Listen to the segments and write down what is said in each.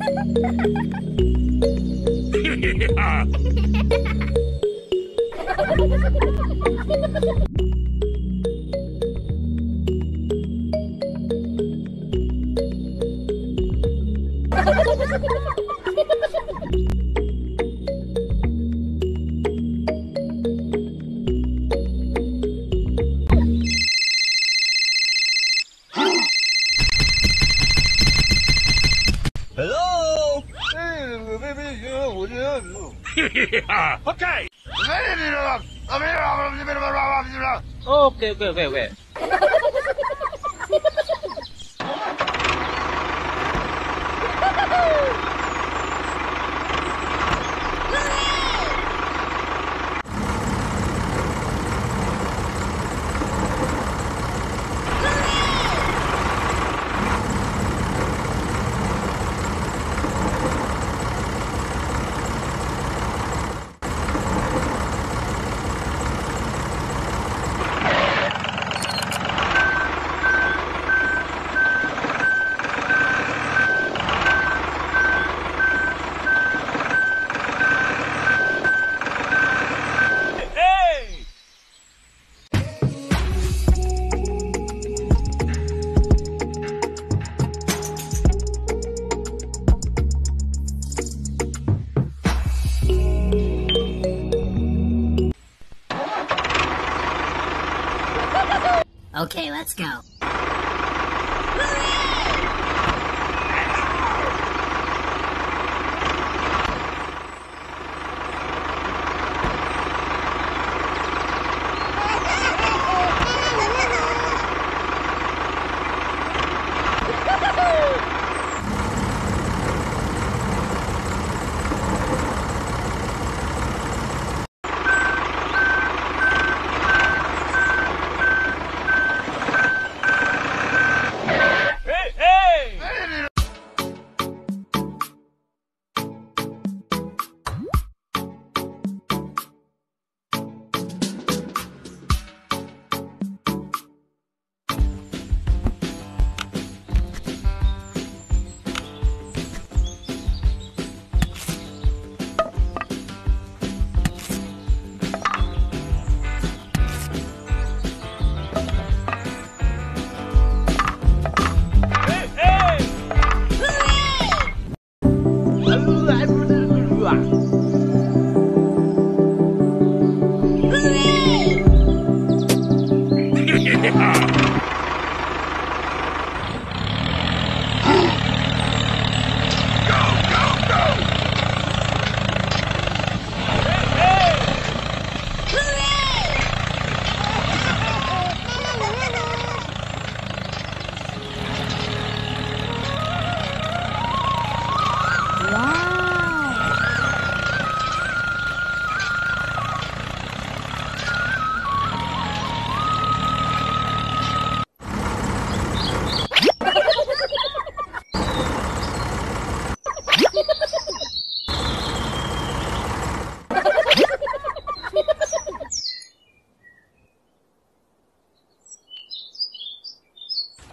Okay. Okay. Okay, let's go.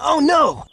Oh no!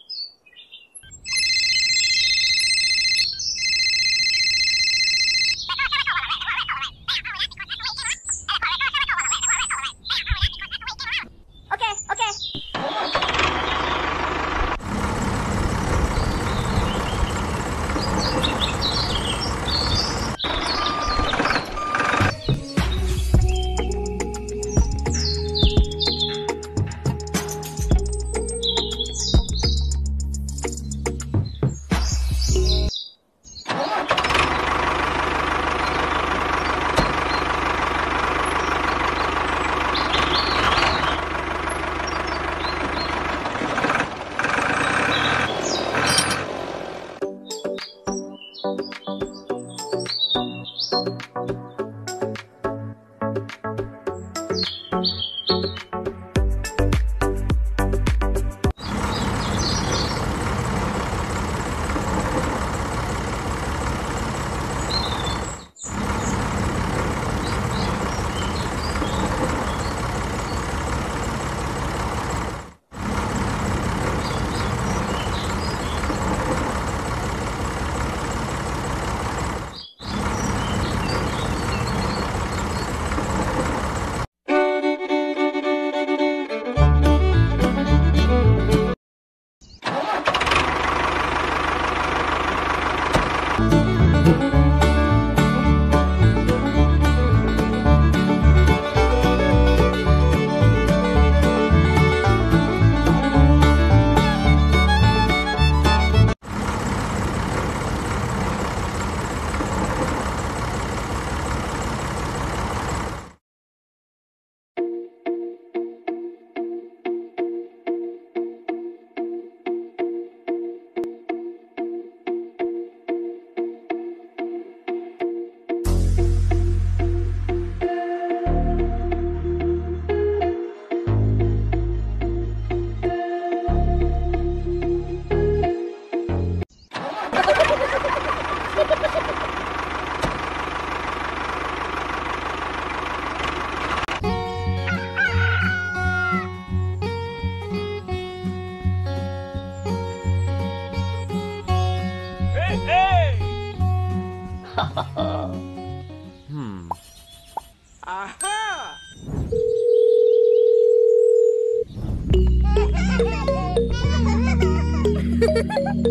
Okay. Okay.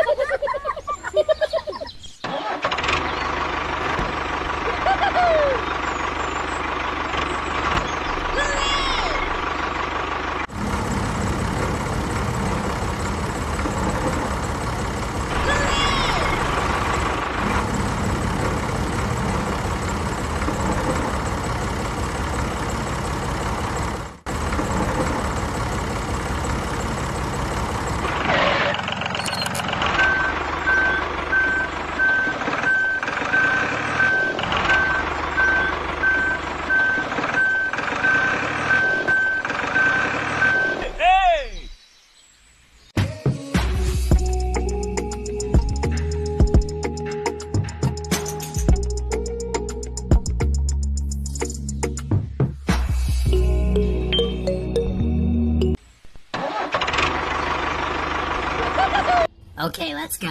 Okay, let's go.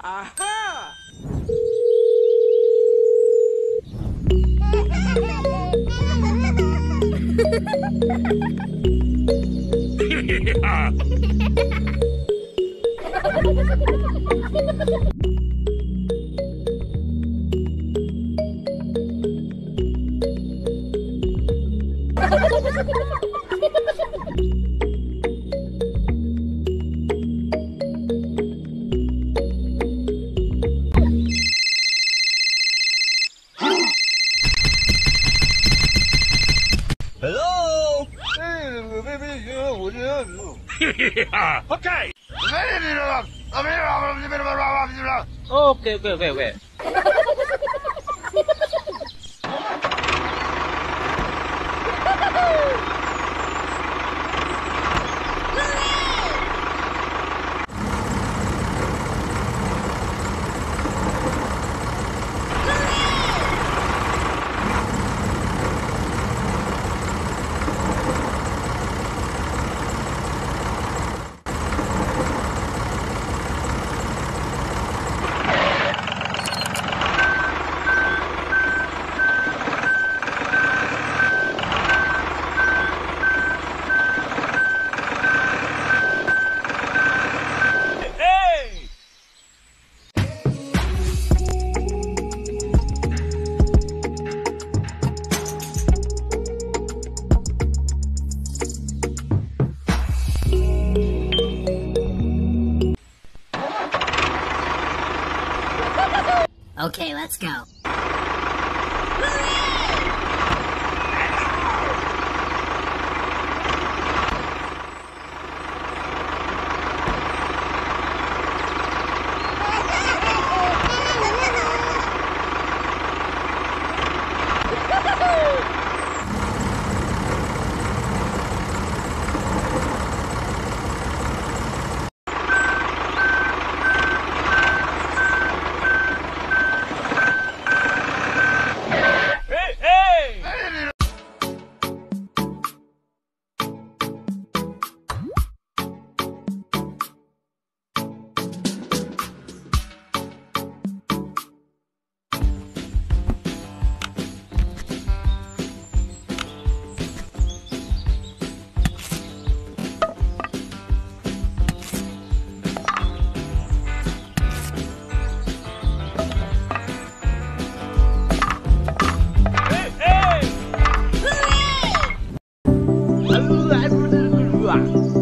Aha! Okay. Okay. Okay, let's go. Wow.